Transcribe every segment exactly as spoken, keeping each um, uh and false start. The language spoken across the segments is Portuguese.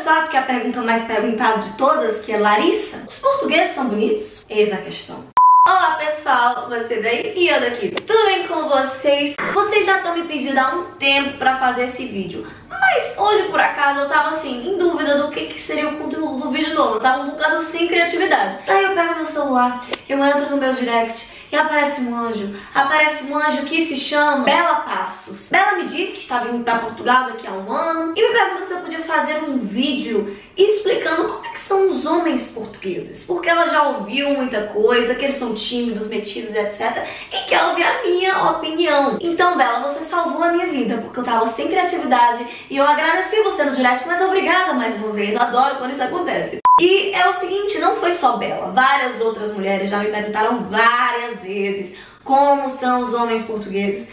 exato que é a pergunta mais perguntada de todas, que é: Larissa, os portugueses são bonitos? Eis a questão. Olá pessoal, você daí e eu daqui. Tudo bem com vocês? Vocês já estão me pedindo há um tempo pra fazer esse vídeo, mas hoje por acaso eu tava assim, em dúvida do que, que seria o conteúdo do vídeo novo. Eu tava um bocado sem criatividade. Daí eu pego meu celular, eu entro no meu direct e aparece um anjo. Aparece um anjo que se chama Bela Passos. Bela me disse que está vindo pra Portugal daqui a um ano e me perguntou se eu podia fazer um vídeo explicando como é que são os homens portugueses, porque ela já ouviu muita coisa, que eles são tímidos, metidos, etcétera, e quer ouvir a minha opinião. Então, Bela, você salvou a minha vida, porque eu tava sem criatividade e eu agradeci você no direct, mas obrigada mais uma vez, eu adoro quando isso acontece. E é o seguinte, não foi só Bela, várias outras mulheres já me perguntaram várias vezes como são os homens portugueses.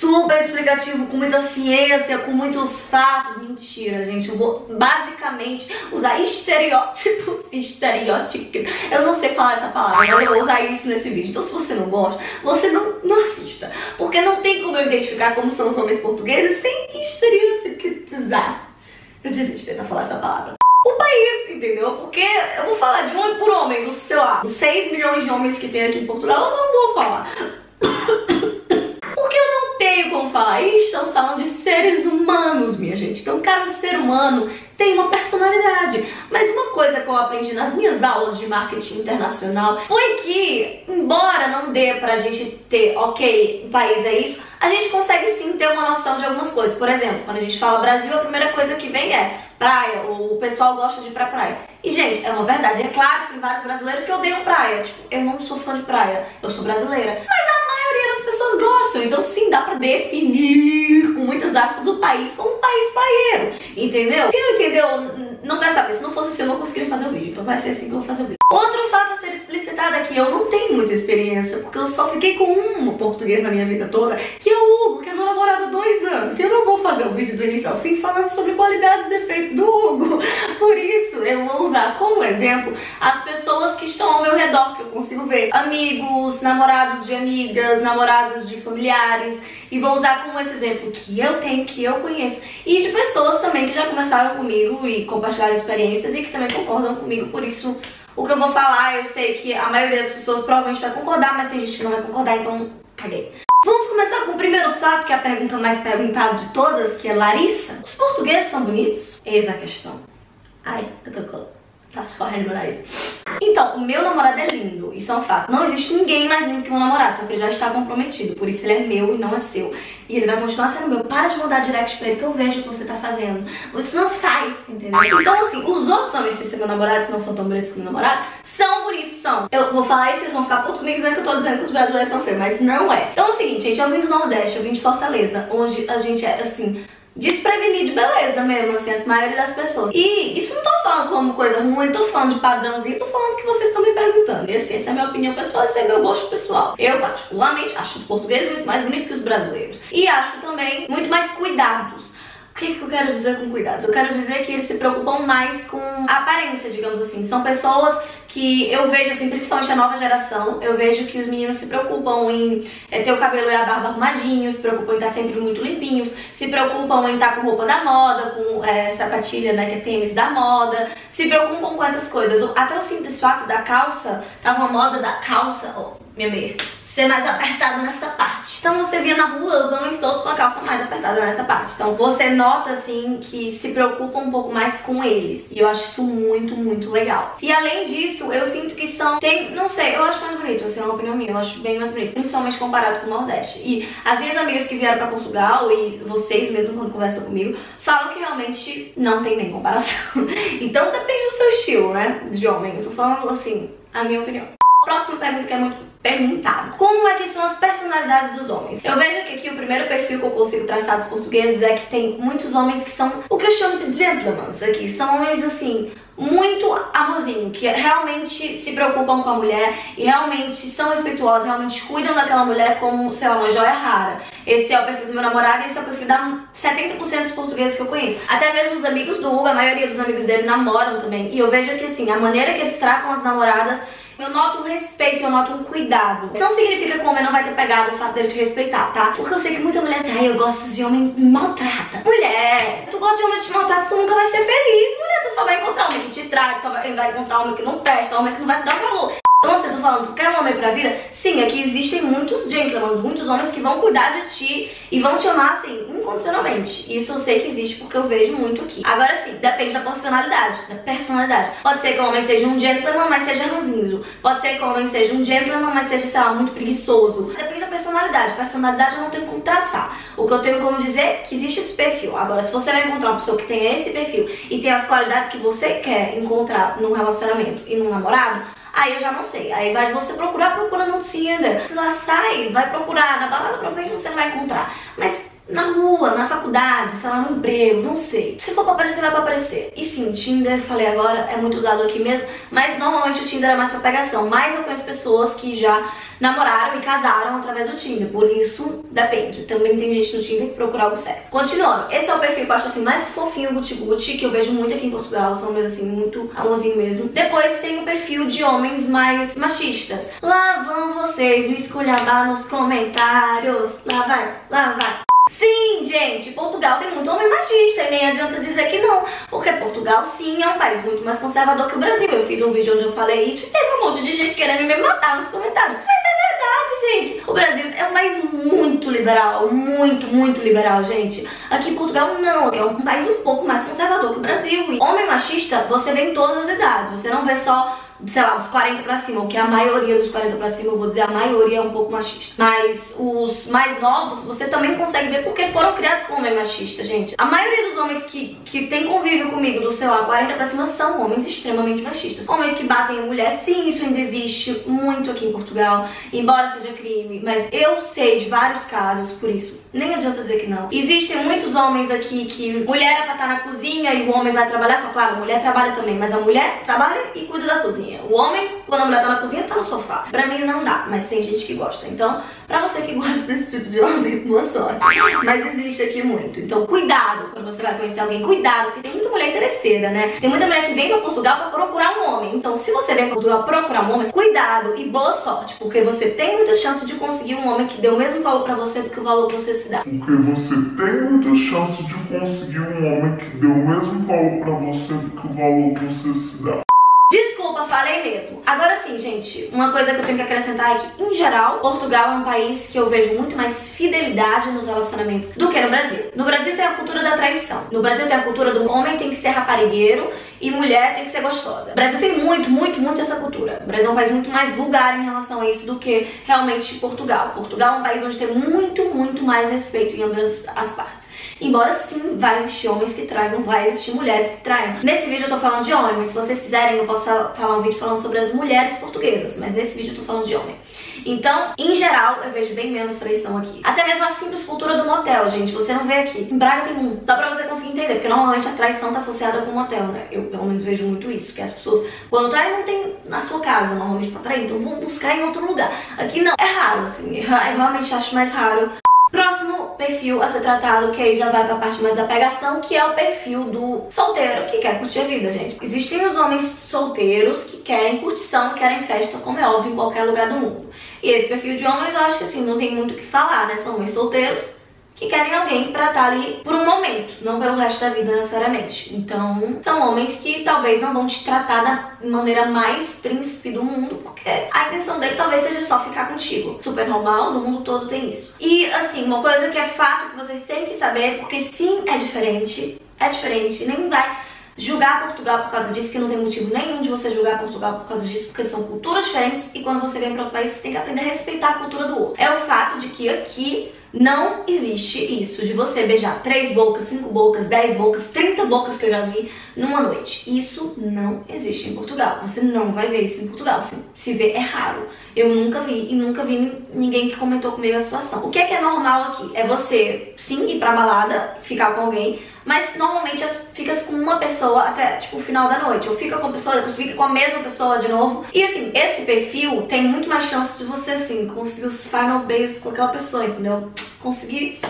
Super explicativo, com muita ciência, com muitos fatos. Mentira, gente, eu vou basicamente usar estereótipos, estereótipo, eu não sei falar essa palavra, mas eu vou usar isso nesse vídeo. Então se você não gosta, você não, não assista, porque não tem como eu identificar como são os homens portugueses sem estereotipizar. Eu desisto de tentar falar essa palavra. O país, entendeu? Porque eu vou falar de homem por homem, do, sei lá, dos seis milhões de homens que tem aqui em Portugal, eu não vou falar. Como falar, estamos falando de seres humanos, minha gente. Então cada ser humano tem uma personalidade. Mas uma coisa que eu aprendi nas minhas aulas de marketing internacional foi que, embora não dê pra gente ter, ok, o país é isso, a gente consegue sim ter uma noção de algumas coisas. Por exemplo, quando a gente fala Brasil, a primeira coisa que vem é praia, ou o pessoal gosta de ir pra praia. E, gente, é uma verdade. É claro que tem vários brasileiros que odeiam praia. Tipo, eu não sou fã de praia, eu sou brasileira. Mas a maioria das pessoas gostam. Então, sim, dá pra definir, com muitas aspas, o país como um país praieiro. Entendeu? Se não entendeu, não vai saber. Se não fosse assim, eu não conseguiria fazer o vídeo. Então vai ser assim que eu vou fazer o vídeo. Outro fato a ser explicitado aqui, eu não tenho muita experiência, porque eu só fiquei com um português na minha vida toda, que é o Hugo, que é meu namorado há dois anos. E eu não vou fazer o vídeo do início ao fim falando sobre qualidades e defeitos do Hugo. Por isso, eu vou usar como exemplo as pessoas que estão ao meu redor, que eu consigo ver. Amigos, namorados de amigas, namorados de familiares. E vou usar como esse exemplo que eu tenho, que eu conheço. E de pessoas também que já conversaram comigo e compartilharam experiências e que também concordam comigo, por isso... O que eu vou falar, eu sei que a maioria das pessoas provavelmente vai concordar, mas tem gente que não vai concordar, então caguei. Vamos começar com o primeiro fato, que é a pergunta mais perguntada de todas, que é: Larissa, os portugueses são bonitos? Eis a questão. Ai, eu tô tá escorrendo meu nariz. Então, o meu namorado é lindo, isso é um fato. Não existe ninguém mais lindo que meu namorado, só que ele já está comprometido, por isso ele é meu e não é seu. E ele vai continuar sendo meu. Para de mandar direct pra ele que eu vejo o que você tá fazendo. Você não faz, entendeu? Então, assim, os outros homens, se é meu namorado, que não são tão bonitos como meu namorado, são bonitos, são. Eu vou falar isso, eles vão ficar puto comigo dizendo que eu tô dizendo que os brasileiros são feios, mas não é. Então é o seguinte, gente, eu vim do Nordeste, eu vim de Fortaleza, onde a gente é, assim... desprevenir de beleza mesmo, assim, a maioria das pessoas. E isso não tô falando como coisa ruim, tô falando de padrãozinho, tô falando que vocês estão me perguntando. E assim, essa é a minha opinião pessoal, esse é meu gosto pessoal. Eu, particularmente, acho os portugueses muito mais bonitos que os brasileiros. E acho também muito mais cuidados. O que que eu quero dizer com cuidados? Eu quero dizer que eles se preocupam mais com a aparência, digamos assim. São pessoas... que eu vejo, assim, principalmente a nova geração, eu vejo que os meninos se preocupam em é, ter o cabelo e a barba arrumadinhos, se preocupam em estar sempre muito limpinhos, se preocupam em estar com roupa da moda, com é, sapatilha, né, que é tênis da moda, se preocupam com essas coisas. Até o simples fato da calça, tá uma moda da calça, ó, oh, minha meia, ser mais apertada nessa parte. Então você via na rua os homens todos com a calça mais apertada nessa parte. Então você nota, assim, que se preocupa um pouco mais com eles. E eu acho isso muito, muito legal. E além disso, eu sinto que são, tem, não sei, eu acho mais bonito, assim, é uma opinião minha, eu acho bem mais bonito, principalmente comparado com o Nordeste. E as minhas amigas que vieram pra Portugal, e vocês mesmo quando conversam comigo, falam que realmente não tem nem comparação. Então depende do seu estilo, né, de homem, eu tô falando, assim, a minha opinião. Próxima pergunta que é muito perguntada: como é que são as personalidades dos homens? Eu vejo que aqui o primeiro perfil que eu consigo traçar dos portugueses é que tem muitos homens que são o que eu chamo de gentlemen aqui. São homens, assim, muito amorzinho, que realmente se preocupam com a mulher e realmente são respeituosos, realmente cuidam daquela mulher como, sei lá, uma joia rara. Esse é o perfil do meu namorado e esse é o perfil da setenta por cento dos portugueses que eu conheço. Até mesmo os amigos do Hugo, a maioria dos amigos dele namoram também. E eu vejo que, assim, a maneira que eles tratam as namoradas eu noto um respeito, eu noto um cuidado. Isso não significa que o homem não vai ter pegado o fato dele te respeitar, tá? Porque eu sei que muita mulher diz, ai, eu gosto de homem que me maltrata. Mulher, tu gosta de homem que te maltrata, tu nunca vai ser feliz, mulher. Tu só vai encontrar homem que te trai, tu só vai encontrar homem que não presta, homem que não vai te dar valor. Então, você tá falando, tu quer um homem pra vida? Sim, aqui existem muitos gentlemen, muitos homens que vão cuidar de ti e vão te amar, assim, incondicionalmente. Isso eu sei que existe porque eu vejo muito aqui. Agora sim, depende da personalidade, da personalidade. Pode ser que o homem seja um gentleman, mas seja ranzinho. Pode ser que o homem seja um gentleman, mas seja, sei lá, muito preguiçoso. Depende da personalidade. Personalidade eu não tenho como traçar. O que eu tenho como dizer é que existe esse perfil. Agora, se você vai encontrar uma pessoa que tem esse perfil e tem as qualidades que você quer encontrar num relacionamento e num namorado, aí eu já não sei, aí vai você procurar, procura no Tinder. Se lá sai, vai procurar, na balada provavelmente você não vai encontrar. Mas na rua, na faculdade, sei lá, no emprego, não sei. Se for pra aparecer, vai pra aparecer. E sim, Tinder, falei agora, é muito usado aqui mesmo. Mas normalmente o Tinder é mais pra pegação. Mas eu conheço pessoas que já namoraram e casaram através do Tinder. Por isso, depende. Também tem gente no Tinder que procura algo sério. Continuando, esse é o perfil que eu acho assim mais fofinho, guti-guti, que eu vejo muito aqui em Portugal. São homens assim, muito amorzinho mesmo. Depois tem o perfil de homens mais machistas. Lá vão vocês me esculhambar nos comentários. Lá vai, lá vai. Sim, gente, Portugal tem muito homem machista e nem adianta dizer que não, porque Portugal, sim, é um país muito mais conservador que o Brasil. Eu fiz um vídeo onde eu falei isso e teve um monte de gente querendo me matar nos comentários. Mas é verdade, gente. O Brasil é um país muito liberal, muito, muito liberal, gente. Aqui em Portugal, não. É um país um pouco mais conservador que o Brasil. E homem machista, você vê em todas as idades. Você não vê só, sei lá, dos quarenta pra cima, o que a maioria dos quarenta pra cima, eu vou dizer, a maioria é um pouco machista. Mas os mais novos, você também consegue ver porque foram criados com homem machista, gente. A maioria dos homens que, que tem convívio comigo, do, sei lá, quarenta pra cima, são homens extremamente machistas. Homens que batem em mulher, sim, isso ainda existe muito aqui em Portugal, embora seja crime. Mas eu sei de vários casos, por isso, nem adianta dizer que não. Existem muitos homens aqui que mulher é pra estar na cozinha e o homem vai trabalhar, só claro, a mulher trabalha também, mas a mulher trabalha e cuida da cozinha. O homem, quando a mulher tá na cozinha, tá no sofá. Pra mim não dá, mas tem gente que gosta. Então, pra você que gosta desse tipo de homem, boa sorte. Mas existe aqui muito. Então, cuidado quando você vai conhecer alguém. Cuidado, porque tem muita mulher interesseira, né? Tem muita mulher que vem pra Portugal pra procurar um homem. Então, se você vem pra Portugal procurar um homem, cuidado e boa sorte, porque você tem muita chance de conseguir um homem que dê o mesmo valor pra você do que o valor que você se dá. Porque você tem muita chance de conseguir um homem que dê o mesmo valor pra você do que o valor que você se dá. Desculpa, falei mesmo. Agora sim, gente, uma coisa que eu tenho que acrescentar é que, em geral, Portugal é um país que eu vejo muito mais fidelidade nos relacionamentos do que no Brasil. No Brasil tem a cultura da traição. No Brasil tem a cultura do homem tem que ser raparigueiro e mulher tem que ser gostosa. O Brasil tem muito, muito, muito essa cultura. O Brasil é um país muito mais vulgar em relação a isso do que realmente Portugal. Portugal é um país onde tem muito, muito mais respeito em ambas as partes. Embora sim, vai existir homens que traiam, vai existir mulheres que traiam. Nesse vídeo eu tô falando de homens. Se vocês quiserem, eu posso falar um vídeo falando sobre as mulheres portuguesas, mas nesse vídeo eu tô falando de homem. Então, em geral, eu vejo bem menos traição aqui. Até mesmo a simples cultura do motel, gente, você não vê aqui. Em Braga tem um, só pra você conseguir entender, porque normalmente a traição tá associada com o motel, né? Eu, pelo menos, vejo muito isso, que as pessoas, quando traem, não tem na sua casa, normalmente, pra trair, então vão buscar em outro lugar. Aqui não, é raro, assim, eu realmente acho mais raro. Próximo perfil a ser tratado, que aí já vai pra parte mais da pegação, que é o perfil do solteiro que quer curtir a vida, gente. Existem os homens solteiros que querem curtição, querem festa, como é óbvio, em qualquer lugar do mundo. E esse perfil de homens, eu acho que assim, não tem muito o que falar, né? São homens solteiros que querem alguém pra estar ali por um momento, não pelo resto da vida necessariamente. Então, são homens que talvez não vão te tratar da maneira mais príncipe do mundo, porque a intenção dele talvez seja só ficar contigo. Super normal, no mundo todo tem isso. E, assim, uma coisa que é fato, que vocês têm que saber, porque sim, é diferente, é diferente, nem vai julgar Portugal por causa disso, que não tem motivo nenhum de você julgar Portugal por causa disso, porque são culturas diferentes e quando você vem para outro país, você tem que aprender a respeitar a cultura do outro. É o fato de que aqui não existe isso de você beijar três bocas, cinco bocas, dez bocas, trinta bocas que eu já vi numa noite. Isso não existe em Portugal. Você não vai ver isso em Portugal. Se, se vê, é raro. Eu nunca vi e nunca vi ninguém que comentou comigo a situação. O que é que é normal aqui? É você, sim, ir pra balada, ficar com alguém, mas normalmente fica com uma pessoa até, tipo, o final da noite. Ou fica com a pessoa, depois fica com a mesma pessoa de novo. E, assim, esse perfil tem muito mais chance de você, assim, conseguir os final beijos com aquela pessoa, entendeu? Conseguir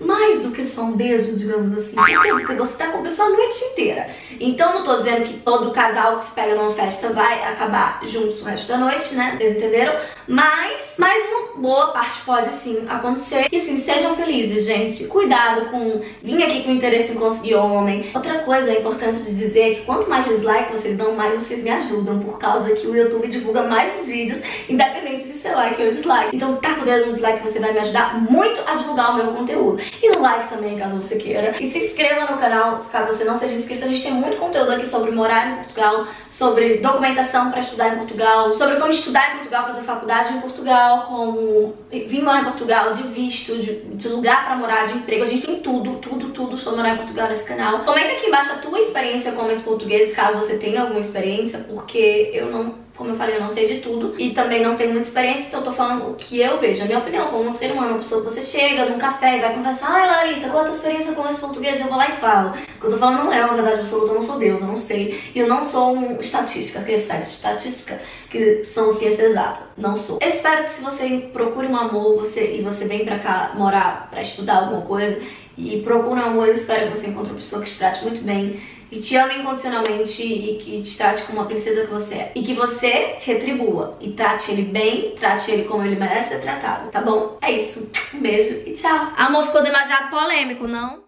mais do que são beijos, digamos assim. Por quê? Porque você tá com a pessoa a noite inteira. Então não tô dizendo que todo casal que se pega numa festa vai acabar juntos o resto da noite, né? Vocês entenderam? Mas, mas uma boa parte pode sim acontecer. E sim, sejam felizes, gente. Cuidado com vir aqui com interesse em conseguir homem. Outra coisa importante de dizer é que quanto mais dislike vocês dão, mais vocês me ajudam, por causa que o YouTube divulga mais os vídeos, independente de ser like ou dislike. Então tá com o dedo no dislike, você vai me ajudar muito a divulgar o meu conteúdo. E no like também, caso você queira. E se inscreva no canal, caso você não seja inscrito. A gente tem muito conteúdo aqui sobre morar em Portugal, sobre documentação pra estudar em Portugal, sobre como estudar em Portugal, fazer faculdade em Portugal, como vir morar em Portugal, de visto, de, de lugar pra morar, de emprego. A gente tem tudo, tudo, tudo sobre morar em Portugal nesse canal. Comenta aqui embaixo a tua experiência com os portugueses, caso você tenha alguma experiência, porque eu não... Como eu falei, eu não sei de tudo e também não tenho muita experiência, então eu tô falando o que eu vejo. A minha opinião, como um ser humano, uma pessoa que você chega num café e vai conversar, ai Larissa, qual é a tua experiência com esse português? Eu vou lá e falo. O que eu tô falando não é uma verdade absoluta, eu não sou Deus, eu não sei. E eu não sou um estatística, aquele site de estatística, que são ciências exatas. Não sou. Eu espero que se você procure um amor você, e você vem pra cá morar, pra estudar alguma coisa, e procure um amor, eu espero que você encontre uma pessoa que te trate muito bem, que te ama incondicionalmente e que te trate como uma princesa que você é. E que você retribua. E trate ele bem, trate ele como ele merece ser tratado, tá bom? É isso. Um beijo e tchau. Amor, ficou demasiado polêmico, não?